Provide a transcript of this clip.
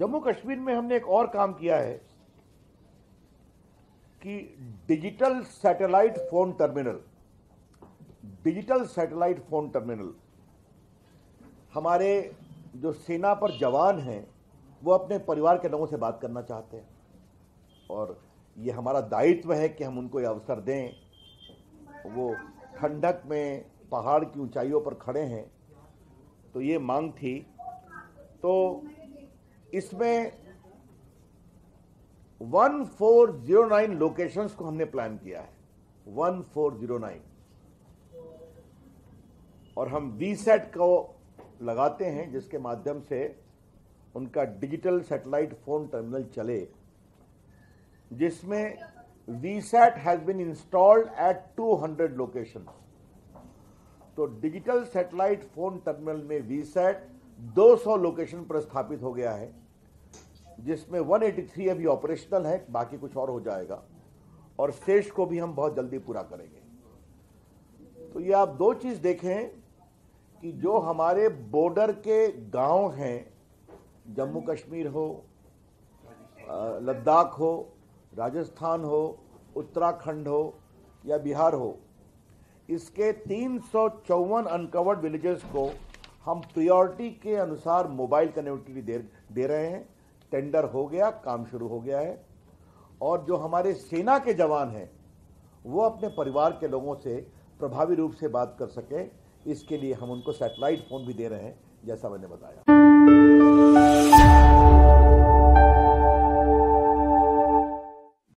जम्मू कश्मीर में हमने एक और काम किया है कि डिजिटल सैटेलाइट फोन टर्मिनल, हमारे जो सेना पर जवान हैं वो अपने परिवार के लोगों से बात करना चाहते हैं और ये हमारा दायित्व है कि हम उनको ये अवसर दें। वो ठंडक में पहाड़ की ऊंचाइयों पर खड़े हैं, तो ये मांग थी। तो इसमें 1409 लोकेशंस को हमने प्लान किया है, 1409, और हम VSAT को लगाते हैं जिसके माध्यम से उनका डिजिटल सैटेलाइट फोन टर्मिनल चले, जिसमें VSAT has been installed at 200 location. तो डिजिटल सैटेलाइट फोन टर्मिनल में VSAT 200 लोकेशन पर स्थापित हो गया है, जिसमें 183 अभी ऑपरेशनल है, बाकी कुछ और हो जाएगा और शेष को भी हम बहुत जल्दी पूरा करेंगे। तो ये आप दो चीज देखें कि जो हमारे बॉर्डर के गांव हैं, जम्मू कश्मीर हो, लद्दाख हो, राजस्थान हो, उत्तराखंड हो या बिहार हो, इसके 354 अनकवर्ड विलेजेस को हम प्रायोरिटी के अनुसार मोबाइल कनेक्टिविटी दे रहे हैं। टेंडर हो गया, काम शुरू हो गया है। और जो हमारे सेना के जवान हैं वो अपने परिवार के लोगों से प्रभावी रूप से बात कर सकें, इसके लिए हम उनको सैटेलाइट फ़ोन भी दे रहे हैं, जैसा मैंने बताया।